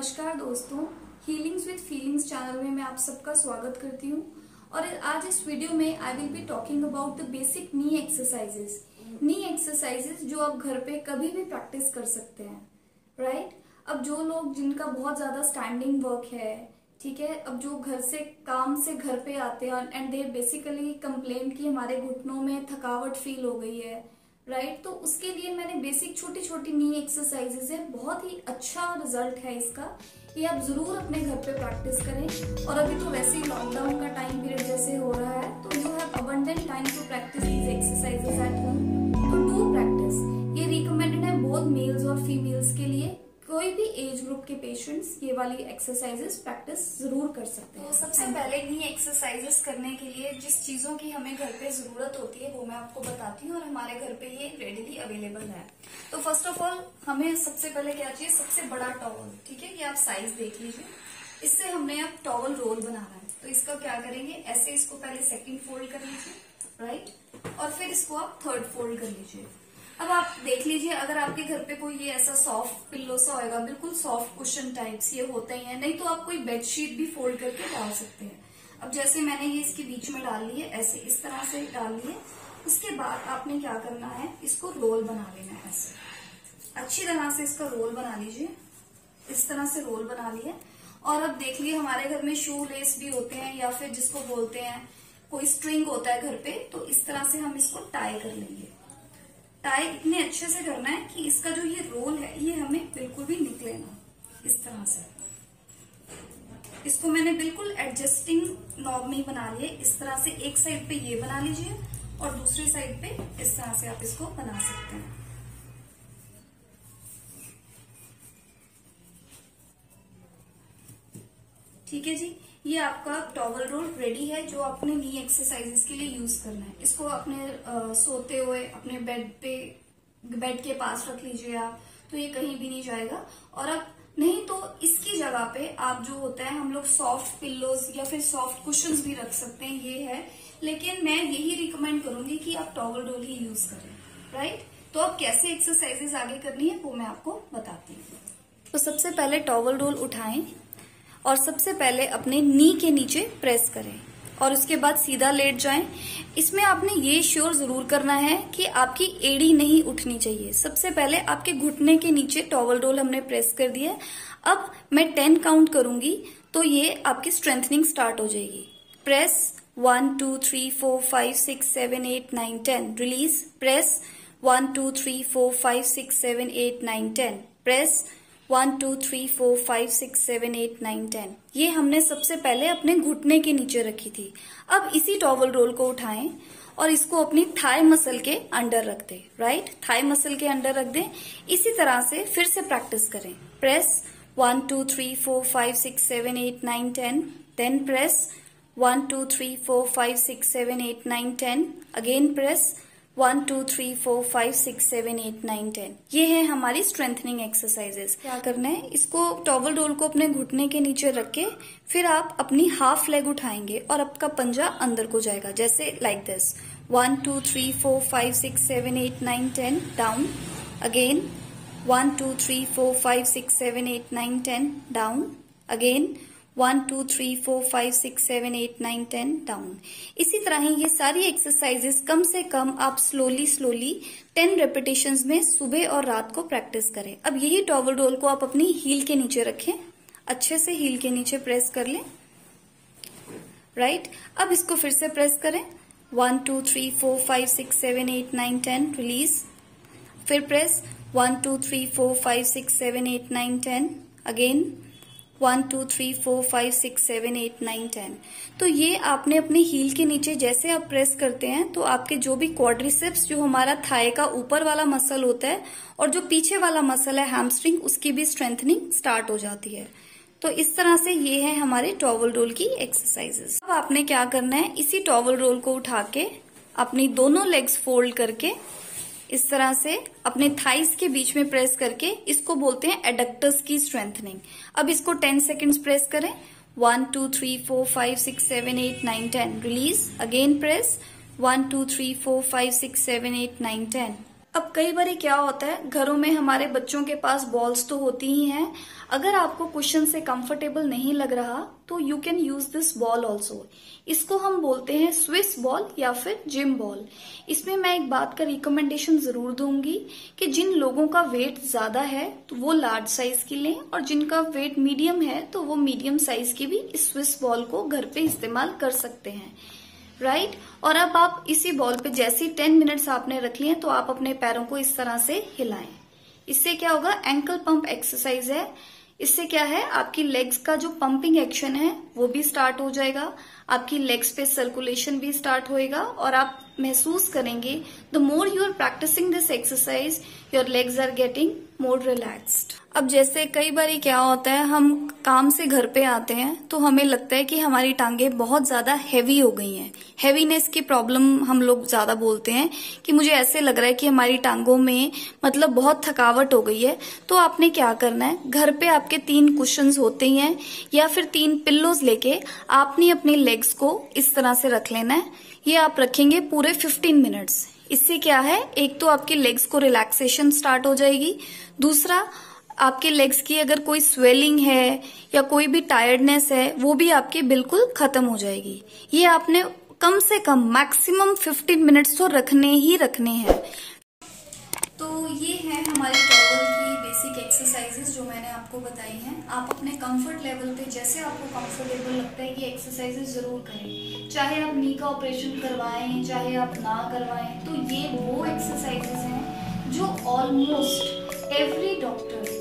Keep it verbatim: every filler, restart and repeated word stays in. नमस्कार दोस्तों, healings with feelings channel में मैं आप सबका स्वागत करती हूँ। और आज इस वीडियो में I will be talking about the basic knee exercises knee exercises जो आप घर पे कभी भी प्रैक्टिस कर सकते हैं, राइट right? अब जो लोग जिनका बहुत ज्यादा स्टैंडिंग वर्क है, ठीक है, अब जो घर से काम से घर पे आते हैं एंड दे बेसिकली कंप्लेन कि हमारे घुटनों में थकावट फील हो गई है, राइट right? तो उसके लिए मैंने बेसिक छोटी छोटी नी एक्सरसाइजेज है, बहुत ही अच्छा रिजल्ट है इसका। ये आप जरूर अपने घर पे प्रैक्टिस करें। और अभी तो वैसे ही लॉकडाउन का टाइम पीरियड जैसे हो रहा है, तो you have abundant time to practice these exercises at home, तो डू प्रैक्टिस। ये रिकमेंडेड है बोथ मेल्स और फीमेल्स के लिए, कोई भी एज ग्रुप के पेशेंट्स ये वाली एक्सरसाइजेस प्रैक्टिस जरूर कर सकते हैं। तो सबसे पहले नी एक्सरसाइजेस करने के लिए जिस चीजों की हमें घर पे जरूरत होती है वो मैं आपको बताती हूँ, और हमारे घर पे ये रेडीली अवेलेबल है। तो फर्स्ट ऑफ ऑल हमें सबसे पहले क्या चाहिए, सबसे बड़ा टॉवल, ठीक है, ये आप साइज देख लीजिए। इससे हमने अब टॉवल रोल बनाना है, तो इसका क्या करेंगे, ऐसे इसको पहले सेकेंड फोल्ड कर लीजिए, राइट, और फिर इसको आप थर्ड फोल्ड कर लीजिए। अब आप देख लीजिए, अगर आपके घर पे कोई ये ऐसा सॉफ्ट पिल्लो सा होगा, बिल्कुल सॉफ्ट कुशन टाइप्स ये होते ही हैं, नहीं तो आप कोई बेडशीट भी फोल्ड करके डाल सकते हैं। अब जैसे मैंने ये इसके बीच में डाल ली है, ऐसे इस तरह से डाल ली है। उसके बाद आपने क्या करना है, इसको रोल बना लेना है, ऐसे अच्छी तरह से इसका रोल बना लीजिए। इस तरह से रोल बना लिया। और अब देख लीजिए, हमारे घर में शू लेस भी होते हैं, या फिर जिसको बोलते हैं कोई स्ट्रिंग होता है घर पे, तो इस तरह से हम इसको टाई कर लेंगे। टाई इतने अच्छे से करना है कि इसका जो ये रोल है ये हमें बिल्कुल भी निकले ना। इस तरह से इसको मैंने बिल्कुल एडजस्टिंग नॉब में बना लिए। इस तरह से एक साइड पे ये बना लीजिए और दूसरी साइड पे इस तरह से आप इसको बना सकते हैं। ठीक है जी, ये आपका टॉवल रोल रेडी है, जो आपने नी एक्सरसाइजेस के लिए यूज करना है। इसको अपने आ, सोते हुए अपने बेड पे बेड के पास रख लीजिए आप, तो ये कहीं भी नहीं जाएगा। और अब नहीं तो इसकी जगह पे आप जो होता है, हम लोग सॉफ्ट पिल्लोज या फिर सॉफ्ट कुशन्स भी रख सकते हैं, ये है, लेकिन मैं यही रिकमेंड करूंगी कि आप टॉवल रोल ही यूज करें, राइट। तो अब कैसे एक्सरसाइजेज आगे करनी है वो मैं आपको बताती हूँ। तो सबसे पहले टॉवल रोल उठाएं और सबसे पहले अपने नी के नीचे प्रेस करें और उसके बाद सीधा लेट जाएं। इसमें आपने ये श्योर जरूर करना है कि आपकी एड़ी नहीं उठनी चाहिए। सबसे पहले आपके घुटने के नीचे टॉवल रोल हमने प्रेस कर दिया। अब मैं टेन काउंट करूंगी तो ये आपकी स्ट्रेंथनिंग स्टार्ट हो जाएगी। Press one two three four five six seven eight nine ten release. Press one two three four five six seven eight nine ten press one two three four five six seven eight nine ten. ये हमने सबसे पहले अपने घुटने के नीचे रखी थी। अब इसी टॉवल रोल को उठाएं और इसको अपनी थाई मसल के अंडर रख दें, राइट, थाई मसल के अंडर रख दें। इसी तरह से फिर से प्रैक्टिस करें। Press one two three four five six seven eight nine ten then press one two three four five six seven eight nine ten again press one two three four five six seven eight nine ten. ये है हमारी strengthening exercises. क्या करना है, इसको towel role को अपने घुटने के नीचे रख के फिर आप अपनी हाफ लेग उठाएंगे और आपका पंजा अंदर को जाएगा, जैसे like this. One two three four five six seven eight nine ten down again. One two three four five six seven eight nine ten down again. One two three four five six seven eight nine ten down. इसी तरह ही ये सारी exercises कम से कम आप slowly slowly ten repetitions में सुबह और रात को प्रैक्टिस करें। अब यही टॉवल रोल को आप अपनी हील के नीचे रखें, अच्छे से हील के नीचे प्रेस कर लें, राइट। अब इसको फिर से प्रेस करें। One two three four five six seven eight nine ten release. फिर press one two three four five six seven eight nine ten again. One two three four five six seven eight nine ten. तो ये आपने अपने heal के नीचे जैसे आप press करते हैं तो आपके जो भी क्वाड्रिसेप्स, जो हमारा थाई का ऊपर वाला मसल होता है और जो पीछे वाला मसल है हैमस्ट्रिंग, उसकी भी स्ट्रेंथनिंग स्टार्ट हो जाती है। तो इस तरह से ये है हमारे टॉवल रोल की एक्सरसाइजेस। अब आपने क्या करना है, इसी टॉवल रोल को उठा के अपनी दोनों लेग्स फोल्ड करके इस तरह से अपने थाइस के बीच में प्रेस करके, इसको बोलते हैं एडक्टर्स की स्ट्रेंथनिंग। अब इसको टेन सेकेंड्स प्रेस करें। One two three four five six seven eight nine ten release again. Press one two three four five six seven eight nine ten अब कई बार क्या होता है, घरों में हमारे बच्चों के पास बॉल्स तो होती ही हैं। अगर आपको कुशन से कंफर्टेबल नहीं लग रहा तो you can use this ball also. इसको हम बोलते हैं स्विस बॉल या फिर जिम बॉल। इसमें मैं एक बात का रिकमेंडेशन जरूर दूंगी कि जिन लोगों का वेट ज्यादा है तो वो लार्ज साइज की लें, और जिनका वेट मीडियम है तो वो मीडियम साइज की भी इस स्विस बॉल को घर पे इस्तेमाल कर सकते हैं, राइट right? और अब आप इसी बॉल पे जैसे टेन मिनट्स आपने रख लिए तो आप अपने पैरों को इस तरह से हिलाएं। इससे क्या होगा, एंकल पंप एक्सरसाइज है, इससे क्या है आपकी लेग्स का जो पंपिंग एक्शन है वो भी स्टार्ट हो जाएगा, आपकी लेग्स पे सर्कुलेशन भी स्टार्ट होएगा और आप महसूस करेंगे the more you are practicing this exercise your legs are getting more relaxed. अब जैसे कई बार क्या होता है, हम काम से घर पे आते हैं तो हमें लगता है कि हमारी टांगे बहुत ज्यादा हैवी हो गई हैं। हैवीनेस की प्रॉब्लम हम लोग ज्यादा बोलते हैं कि मुझे ऐसे लग रहा है कि हमारी टांगों में मतलब बहुत थकावट हो गई है। तो आपने क्या करना है, घर पे आपके तीन कुशन्स होते ही हैं या फिर तीन पिल्लोज लेके आपने अपने लेग्स को इस तरह से रख लेना है। ये आप रखेंगे पूरे पंद्रह मिनट्स। इससे क्या है, एक तो आपके लेग्स को रिलैक्सेशन स्टार्ट हो जाएगी, दूसरा आपके लेग्स की अगर कोई स्वेलिंग है या कोई भी टायर्डनेस है वो भी आपकी बिल्कुल खत्म हो जाएगी। ये आपने कम से कम मैक्सिमम पंद्रह मिनट्स तो रखने ही रखने हैं। तो ये है हमारे टॉवल की बेसिक एक्सरसाइजेस जो मैंने आपको बताई हैं। आप अपने कंफर्ट लेवल पे जैसे आपको कंफर्टेबल लगता है ये एक्सरसाइजेस जरूर करें, चाहे आप नी का ऑपरेशन करवाएं चाहे आप ना करवाएं। तो ये वो एक्सरसाइजेस हैं जो ऑलमोस्ट एवरी डॉक्टर